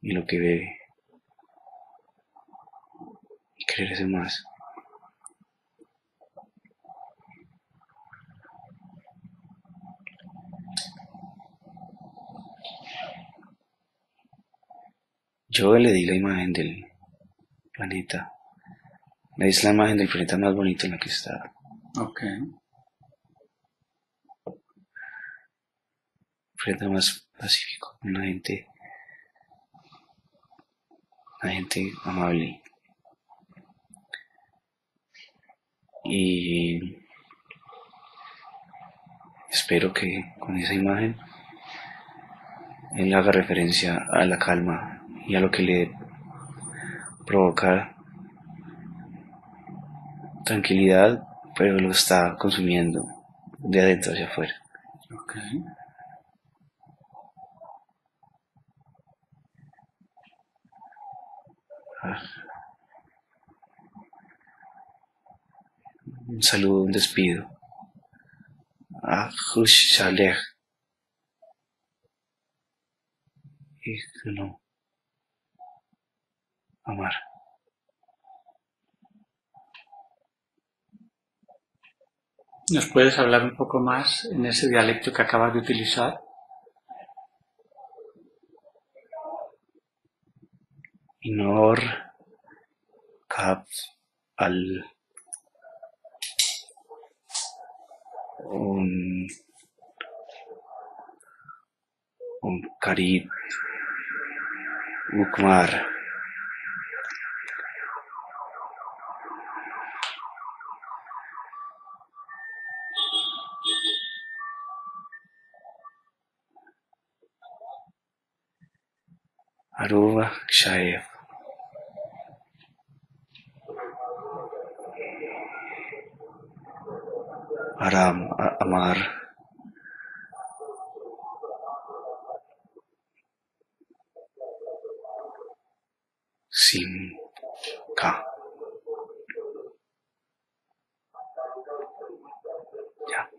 y lo que bebe, y quererse más. Yo le di la imagen del planeta, me dice la imagen del planeta más bonito en la que estaba. Ok. Planeta más pacífico, una gente amable, y espero que con esa imagen él haga referencia a la calma y a lo que le provoca tranquilidad, pero lo está consumiendo de adentro hacia afuera. Okay. Un saludo, un despido. Ajushalej. Y no. Amar. ¿Nos puedes hablar un poco más en ese dialecto que acabas de utilizar? Inor Kab al un Karib Ukmar Aruba Shaev. Aram, amar, Simka. Ya.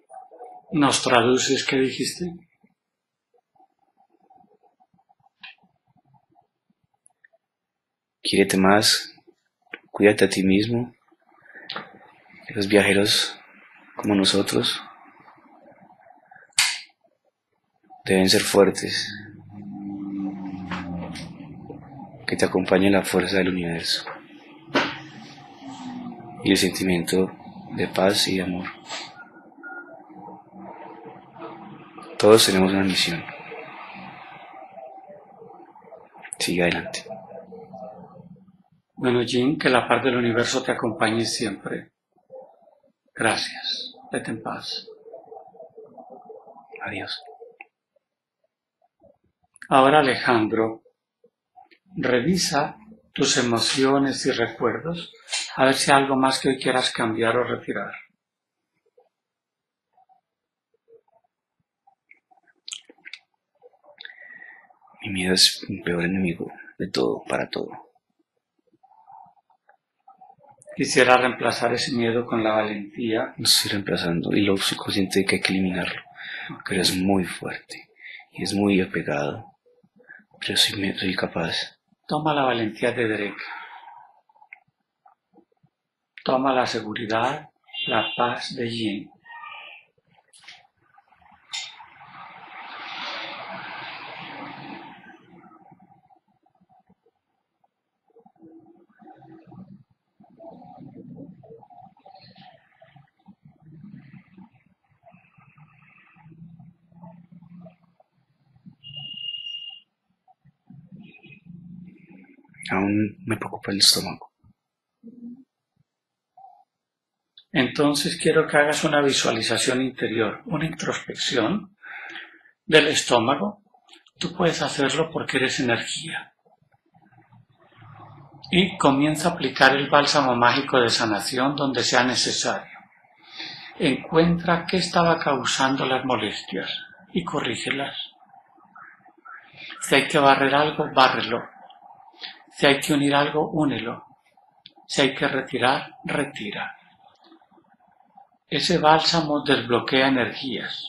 ¿Nos traduces qué dijiste? Quiérete más, cuídate a ti mismo. Los viajeros como nosotros deben ser fuertes, que te acompañe la fuerza del universo. y el sentimiento de paz y de amor. Todos tenemos una misión. Sigue adelante. Bueno, Jin, que la paz del universo te acompañe siempre. Gracias. Vete en paz. Adiós. Ahora, Alejandro, revisa tus emociones y recuerdos, a ver si hay algo más que hoy quieras cambiar o retirar. Mi miedo es mi peor enemigo, de todo, para todo. Quisiera reemplazar ese miedo con la valentía. No estoy reemplazando, y lo soy consciente de que hay que eliminarlo, pero es muy fuerte y es muy apegado, pero soy capaz. Toma la valentía de Derek. Toma la seguridad, la paz de Jin. Aún me preocupa el estómago. Entonces quiero que hagas una visualización interior, una introspección del estómago. Tú puedes hacerlo porque eres energía. Y comienza a aplicar el bálsamo mágico de sanación donde sea necesario. Encuentra qué estaba causando las molestias y corrígelas. Si hay que barrer algo, bárrelo. Si hay que unir algo, únelo. Si hay que retirar, retira. Ese bálsamo desbloquea energías,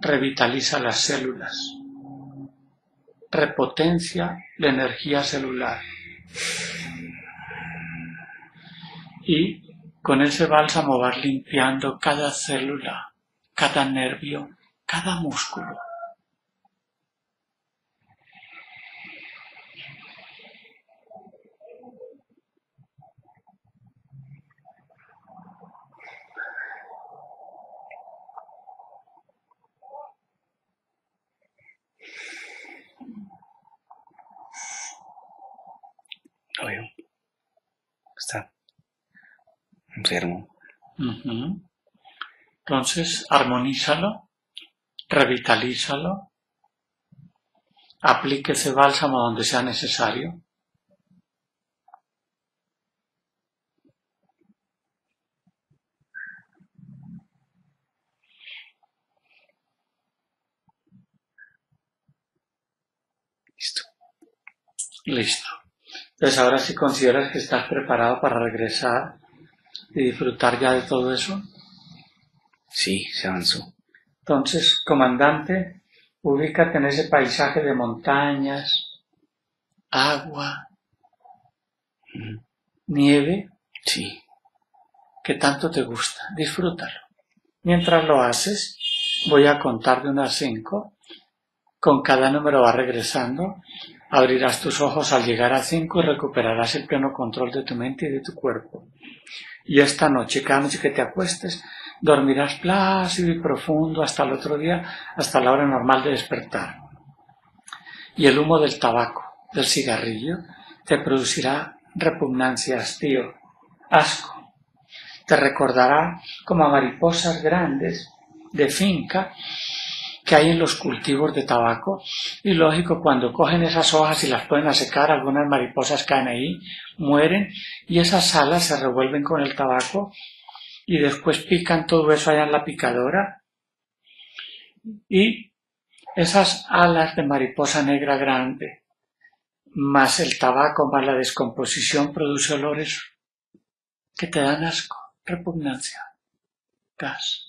revitaliza las células, repotencia la energía celular. Y con ese bálsamo vas limpiando cada célula, cada nervio, cada músculo. Orión está enfermo. Entonces, armonízalo, revitalízalo, aplique ese bálsamo donde sea necesario. Listo. Listo. Entonces ahora sí consideras que estás preparado para regresar y disfrutar ya de todo eso. Sí, se avanzó. Entonces, comandante, ubícate en ese paisaje de montañas, agua, nieve. Sí. Que tanto te gusta, disfrútalo. Mientras lo haces, voy a contar de 1 a 5. Con cada número vas regresando. Abrirás tus ojos al llegar a 5 y recuperarás el pleno control de tu mente y de tu cuerpo. Y esta noche, cada noche que te acuestes, dormirás plácido y profundo hasta el otro día, hasta la hora normal de despertar. Y el humo del tabaco, del cigarrillo, te producirá repugnancia, hastío, asco. Te recordará como a mariposas grandes de finca que hay en los cultivos de tabaco, y lógico, cuando cogen esas hojas y las pueden a secar, algunas mariposas caen ahí, mueren, y esas alas se revuelven con el tabaco y después pican todo eso allá en la picadora, y esas alas de mariposa negra grande más el tabaco más la descomposición produce olores que te dan asco, repugnancia, gas.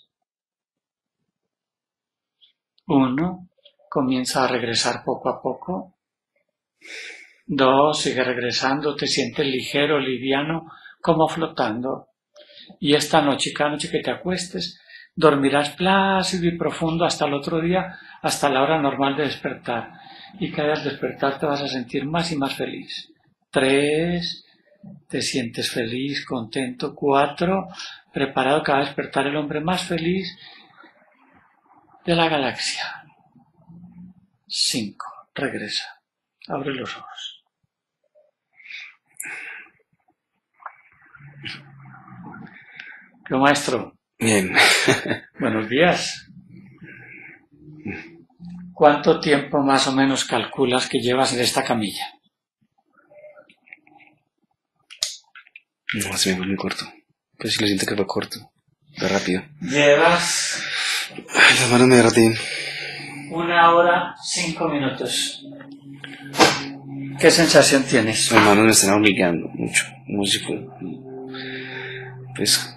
1, comienza a regresar poco a poco. 2, sigue regresando, te sientes ligero, liviano, como flotando. Y esta noche, cada noche que te acuestes, dormirás plácido y profundo hasta el otro día, hasta la hora normal de despertar. Y cada vez al despertar te vas a sentir más y más feliz. 3, te sientes feliz, contento. 4, preparado, acaba de despertar el hombre más feliz de la galaxia. 5, regresa, abre los ojos. ¿Qué, maestro? Bien. Buenos días. ¿Cuánto tiempo más o menos calculas que llevas en esta camilla? No, se me fue muy corto. Pero sí lo siento que fue corto. Fue rápido. Llevas... Ay, las manos me derretían. 1 hora, 5 minutos. ¿Qué sensación tienes? Las manos me están obligando mucho. Como si fuera... Pues...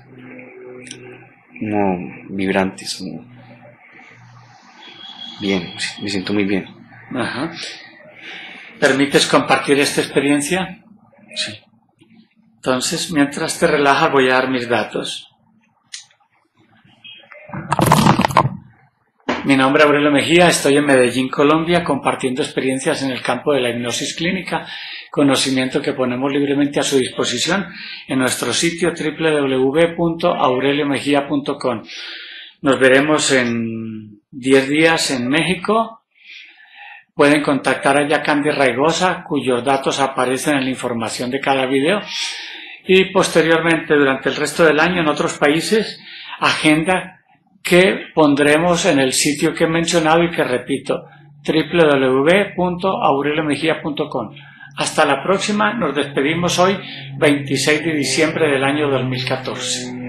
Como vibrantes. Como... Bien, me siento muy bien. Ajá. ¿Permites compartir esta experiencia? Sí. Entonces, mientras te relajas, voy a dar mis datos. Mi nombre es Aurelio Mejía, estoy en Medellín, Colombia, compartiendo experiencias en el campo de la hipnosis clínica, conocimiento que ponemos libremente a su disposición en nuestro sitio www.aureliomejia.com. Nos veremos en 10 días en México. Pueden contactar a Jacandy Raigosa, cuyos datos aparecen en la información de cada video. Y posteriormente, durante el resto del año, en otros países, agenda que pondremos en el sitio que he mencionado y que repito, www.aureliomejia.com. Hasta la próxima, nos despedimos hoy, 26 de diciembre del año 2014.